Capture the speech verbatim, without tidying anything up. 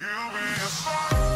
You be a star.